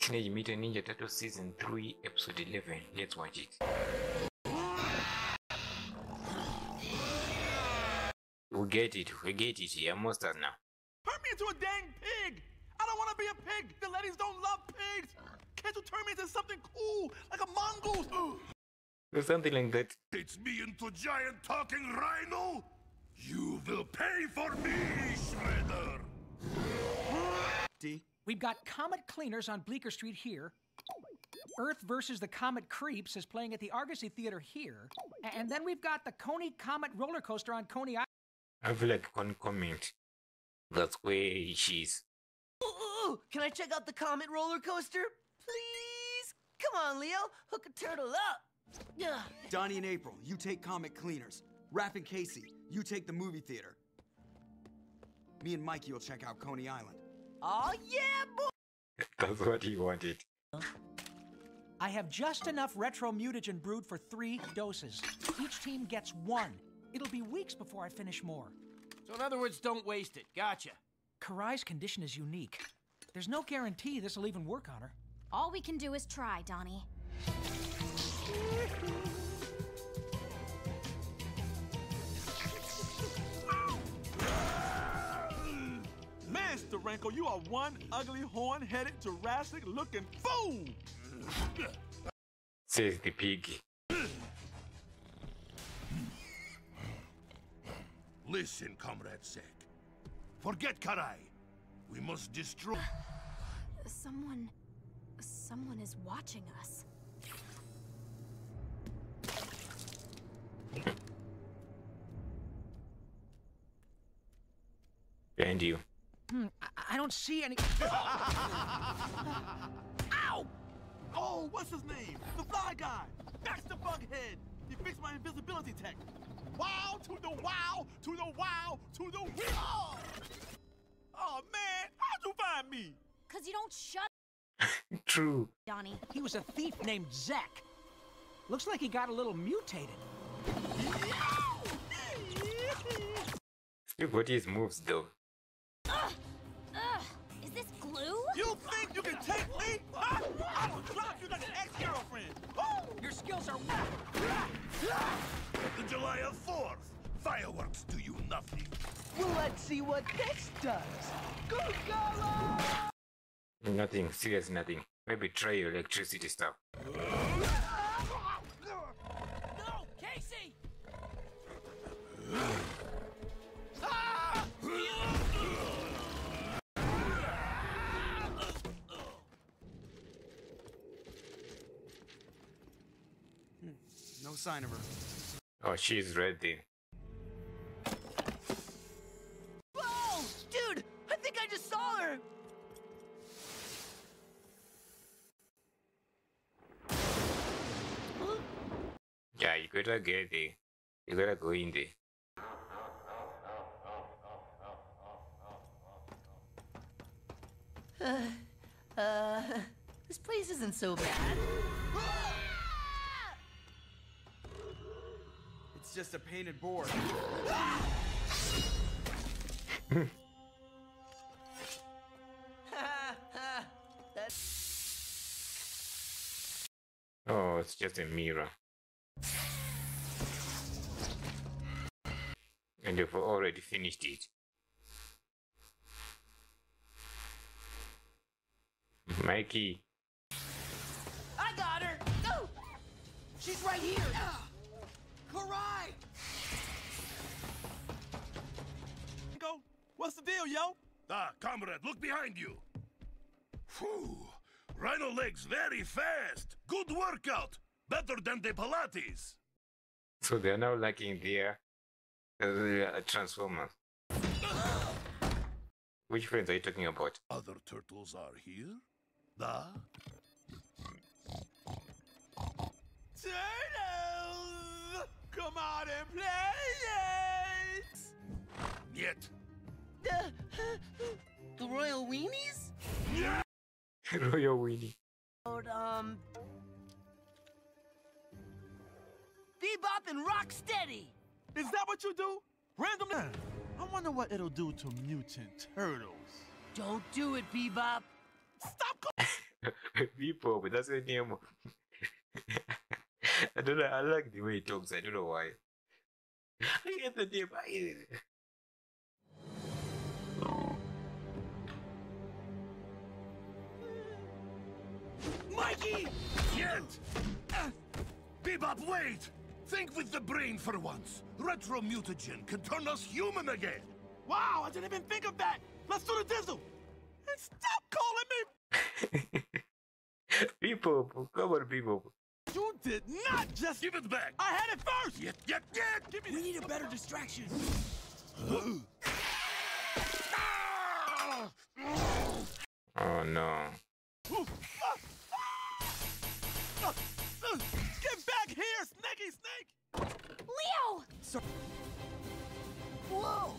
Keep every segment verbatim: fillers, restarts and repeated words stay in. Teenage Mutant Ninja Turtles Season three, Episode eleven. Let's watch it. We get it, we get it, you're monsters now. Turn me into a dang pig! I don't want to be a pig! The ladies don't love pigs! Can't you turn me into something cool, like a mongoose? Or something like that. It's me into giant talking rhino! You will pay for me, Shredder! D. We've got Comet Cleaners on Bleecker Street here. Earth versus the Comet Creeps is playing at the Argosy Theater here. And then we've got the Coney Comet Roller Coaster on Coney Island. I feel like one comment. That's where she's. Ooh, can I check out the Comet Roller Coaster? Please? Come on, Leo. Hook a turtle up. Ugh. Donnie and April, you take Comet Cleaners. Raph and Casey, you take the movie theater. Me and Mikey will check out Coney Island. Oh yeah, boy! That's what he wanted. I have just enough retro mutagen brewed for three doses. Each team gets one. It'll be weeks before I finish more. So in other words, don't waste it. Gotcha. Karai's condition is unique. There's no guarantee this'll even work on her. All we can do is try, Donnie. Mister Rankle, you are one ugly, horn-headed, Jurassic-looking fool! Says the pig. Listen, Comrade Zeck. Forget Karai. We must destroy... Someone... Someone is watching us. Behind you. Hmm, I don't see any... Ow! Oh, what's his name? The Fly Guy! Baxter Bughead! He fixed my invisibility tech! Wow to the wow, to the wow, to the wow! Oh, man, how'd you find me? Because you don't shut up. True. Donnie. He was a thief named Zeck. Looks like he got a little mutated. Look what his moves, though. You think you can take me? Huh? I will drop you like an ex-girlfriend. Your skills are whack. July fourth. Fireworks do you nothing. Well, let's see what this does. Go, Gala! Nothing. Serious nothing. Maybe try your electricity stuff. No, Casey! No sign of her. Oh, she's ready. Whoa! Dude! I think I just saw her! Huh? Yeah, you gotta get there. You gotta go in there. Uh, uh, this place isn't so bad. It's just a painted board. Oh, it's just a mirror. And you've already finished it. Mikey. I got her! No! She's right here! Karai! Go. What's the deal, yo? Ah, comrade, look behind you. Whew. Rhino legs very fast. Good workout. Better than the Pilates. So they're now lacking their uh, transformers. Which friends are you talking about? Other turtles are here. Da. Turtles! Come out and play it! Yet. The, the Royal Weenies? Yeah. Royal Weenie. Um. Bebop and Rocksteady. Is that what you do? Randomly. I wonder what it'll do to mutant turtles. Don't do it, Bebop. Stop. Bebop, that's the name. I don't know, I like the way he talks, I don't know why. I get the name, I get it. Mikey! Kent! Uh, Bebop, wait! Think with the brain for once. Retromutagen can turn us human again. Wow, I didn't even think of that. Let's do the dizzle. And stop calling me. People, come on, people. You did not just give it back. I had it first. Yet, yet, yet. Give me we need a better distraction. Oh no. Get back here, Snaggy Snake! Leo! Sorry. Whoa!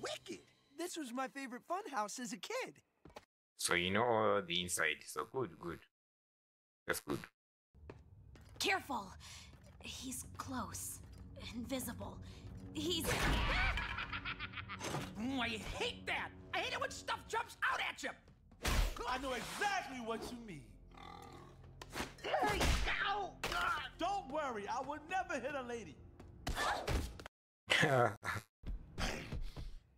Wicked! This was my favorite fun house as a kid. So you know all the inside, so good, good. That's good. Careful! He's close. Invisible. He's... mm, I hate that! I hate it when stuff jumps out at you! I know exactly what you mean. Ow. Don't worry, I will never hit a lady.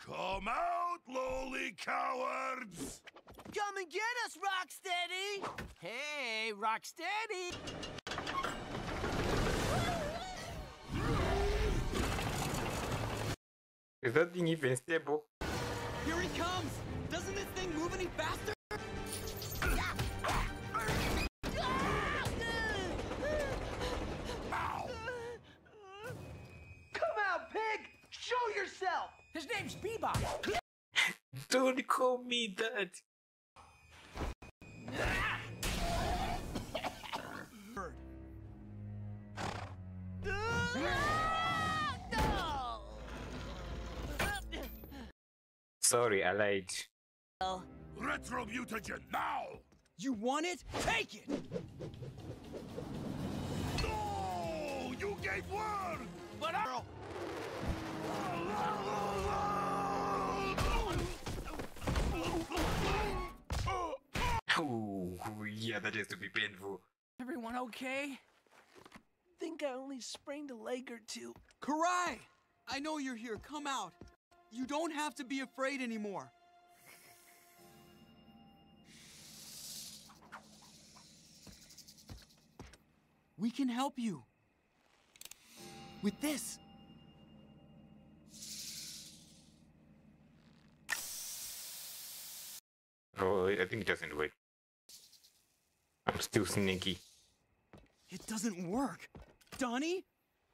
Come out, lowly cowards! Come and get us, Rocksteady! Hey, Rocksteady! Is that thing even stable? Here he comes! Doesn't this thing move any faster? Show yourself! His name's Bebop! Don't call me that! Sorry, I lied. Retromutagen now! You want it? Take it! No! You gave word! But I... Oh, yeah, that has to be painful. Everyone okay? Think I only sprained a leg or two. Karai! I know you're here. Come out. You don't have to be afraid anymore. We can help you. With this. Oh, I think it doesn't work. I'm still sneaky. It doesn't work. Donnie?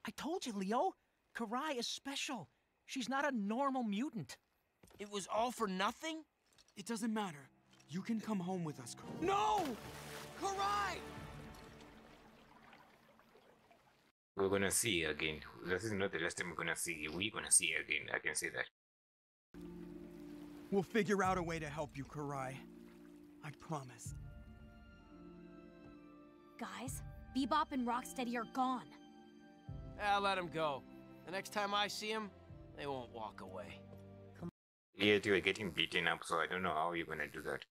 I told you, Leo. Karai is special. She's not a normal mutant. It was all for nothing? It doesn't matter. You can come home with us, Karai. No! Karai! We're gonna see her again. This is not the last time we're gonna see her. We're gonna see her again. I can say that. We'll figure out a way to help you, Karai. I promise. Guys, Bebop and Rocksteady are gone. I'll let them go. The next time I see them, they won't walk away. Yeah, you're getting beaten up, so I don't know how you're gonna do that.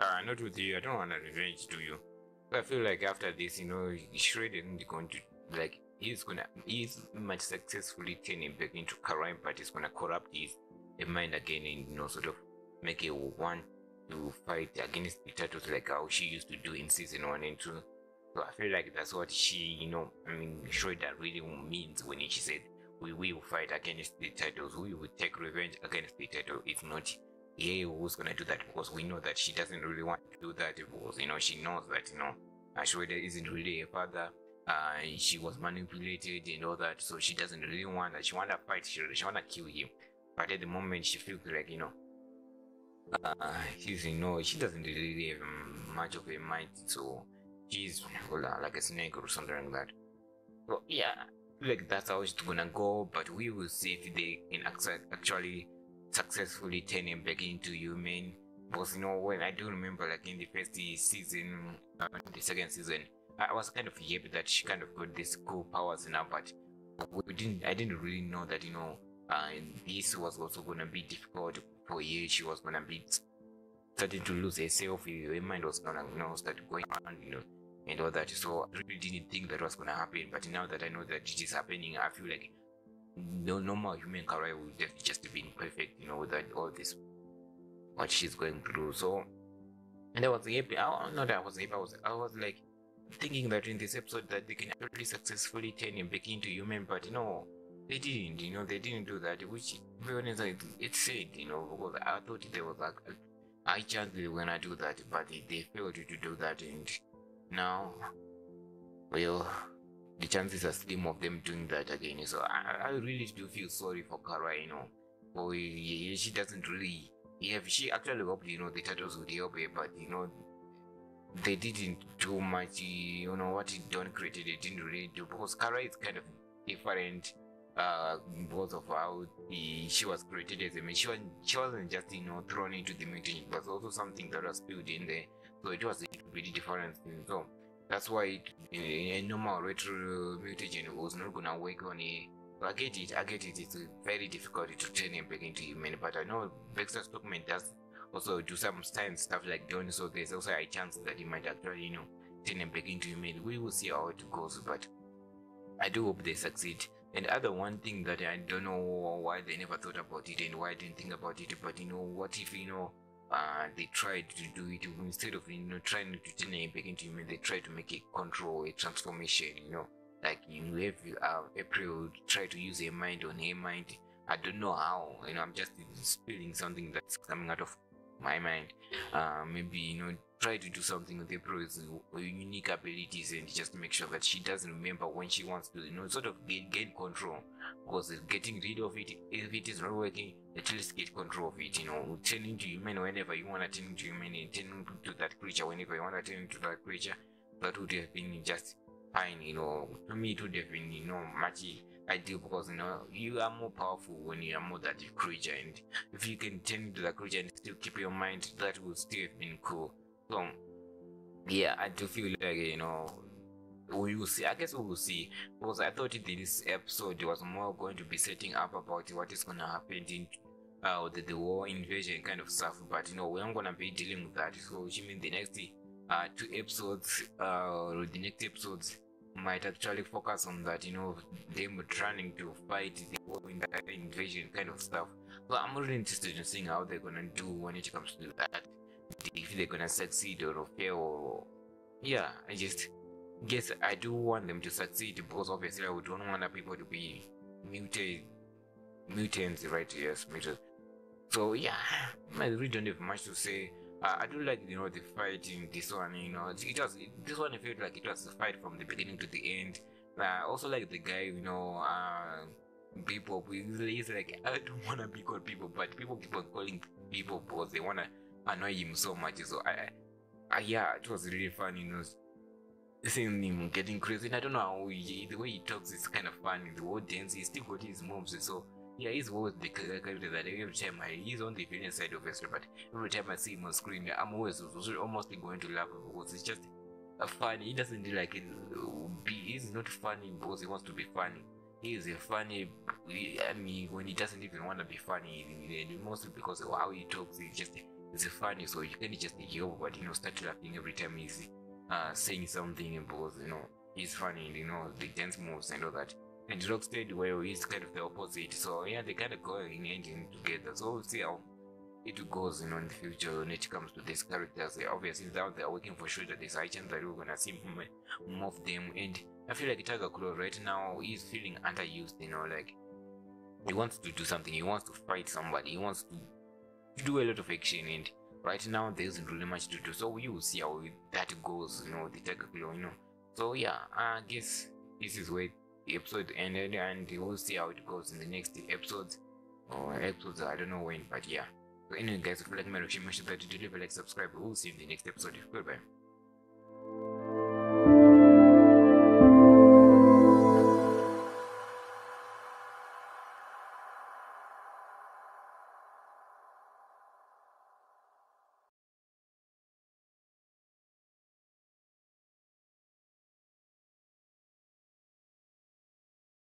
Ah, uh, not with you. I don't want to revenge to you. I feel like after this, you know, Shredder isn't going to, like... He's gonna, he's much successfully turning back into Karai, but he's gonna corrupt his mind again and, you know, sort of make it want to fight against the turtles like how she used to do in season one and two. So I feel like that's what she, you know, I mean, Shredder really means when she said, we will fight against the turtles, we will take revenge against the turtles. It's not, yeah, who's gonna do that, because we know that she doesn't really want to do that, because, you know, she knows that, you know, Shredder isn't really a father. Uh, she was manipulated and all that, so she doesn't really want that. She want to fight, she, she want to kill him. But at the moment, she feels like, you know, uh, she's, you know, she doesn't really have much of a mind, so she's like a snake or something like that. So, yeah, like that's how it's gonna go, but we will see if they can actually successfully turn him back into human. Because, you know, when I do remember, like in the first season, uh, the second season, I was kind of happy that she kind of got these cool powers now, but we didn't. I didn't really know that, you know, uh, this was also gonna be difficult For you, she was gonna be starting to lose herself. Her mind was gonna, you know, start going around, you know, and all that. So I really didn't think that was gonna happen. But now that I know that it is happening, I feel like no normal human career would have just been perfect, you know, without all this, what she's going through. So, and I was happy. I, not that I was happy. I was, I was like thinking that in this episode that they can actually successfully turn him back into human, but no, they didn't. You know, they didn't do that. Which, to be honest, it, it's sad, you know, because I thought they were like, I chance they were gonna do that, but they, they failed to do that, and now, well, the chances are slim of them doing that again. So I, I really do feel sorry for Karai, you know. Oh, yeah, she doesn't really. Yeah, she actually hoped, you know, the turtles would help her, but you know, they didn't do much. You know what Don created, they didn't really do, because Karai is kind of different uh, because of how the, she was created as a mutant. She wasn't just, you know, thrown into the mutant. It was also something that was built in there, so it was a really different thing. So that's why it, a, a normal retro mutagen was not gonna work on a. I get it, I get it, it's very difficult to turn him back into human, but I know Baxter Stockman does also do some science stuff like Don, so there's also a chance that he might actually, you know, turn him back into human. We will see how it goes, but I do hope they succeed. And other one thing that I don't know why they never thought about it and why I didn't think about it, but you know, what if, you know, uh, they tried to do it instead of, you know, trying to turn him back into human, they tried to make a control, a transformation, you know. Like, you know, if uh, April try to use her mind on her mind, I don't know how, you know, I'm just spilling something that's coming out of my mind. Uh, maybe, you know, try to do something with April's unique abilities and just make sure that she doesn't remember when she wants to, you know, sort of gain, gain control. Because getting rid of it, if it is not working, at least get control of it, you know, turn into human whenever you want to turn into human and turn into that creature whenever you want to turn into that creature. That would have been just... fine, you know, to me it would have been, you know, much ideal, because, you know, you are more powerful when you are more that creature, and if you can turn into the creature and still keep your mind, that would still have been cool. So, yeah, I do feel like, you know, we will see, I guess we will see, because I thought in this episode was more going to be setting up about what is going to happen in uh, the, the war invasion kind of stuff, but, you know, we aren't going to be dealing with that, so you mean the next uh, two episodes, uh, the next episodes, might actually focus on that, you know, them trying to fight the whole invasion kind of stuff. So I'm really interested in seeing how they're gonna do when it comes to that, if they're gonna succeed or fail. Or... yeah, I just guess I do want them to succeed, because obviously I would don't want people to be muted mutants, right? Yes, mutants. So yeah, I really don't have much to say. Uh, I do like, you know, the fight in this one, you know, it was, it, this one felt like it was a fight from the beginning to the end. I uh, also like the guy, you know, uh, Bebop, he's like, I don't want to be called Bebop, but people keep on calling Bebop because they want to annoy him so much. So, I, I, yeah, it was really fun, you know, seeing him getting crazy, and I don't know, how he, the way he talks is kind of fun, the whole dance, he's still got his moves, so... yeah, he's always the character that every time I, he's on the villain side of history, but every time I see him on screen, I'm always almost going to laugh, because it's just a funny. He doesn't like it. He's not funny because he wants to be funny. He is a funny. I mean, when he doesn't even want to be funny, mostly because of how he talks, he's just it's funny. So you can just hear, but you know, start laughing every time he's uh, saying something, because you know he's funny. You know the dance moves and all that. And Rocksteady, well, he's kind of the opposite, so yeah, they kind of go in engine together. So we'll see how it goes, you know, in the future when it comes to these characters. Obviously, now they're working for Shredder, there's a chance that we're gonna see more of them. And I feel like Tiger Claw right now is feeling underused, you know, like he wants to do something, he wants to fight somebody, he wants to do a lot of action, and right now there isn't really much to do. So we will see how that goes, you know, the Tiger Claw, you know. So yeah, I guess this is where the episode ended, and we'll see how it goes in the next episodes or episodes, I don't know when, but yeah. So anyway guys, if you like my reaction, make sure that you do leave a like, subscribe, we'll see you in the next episode. Goodbye.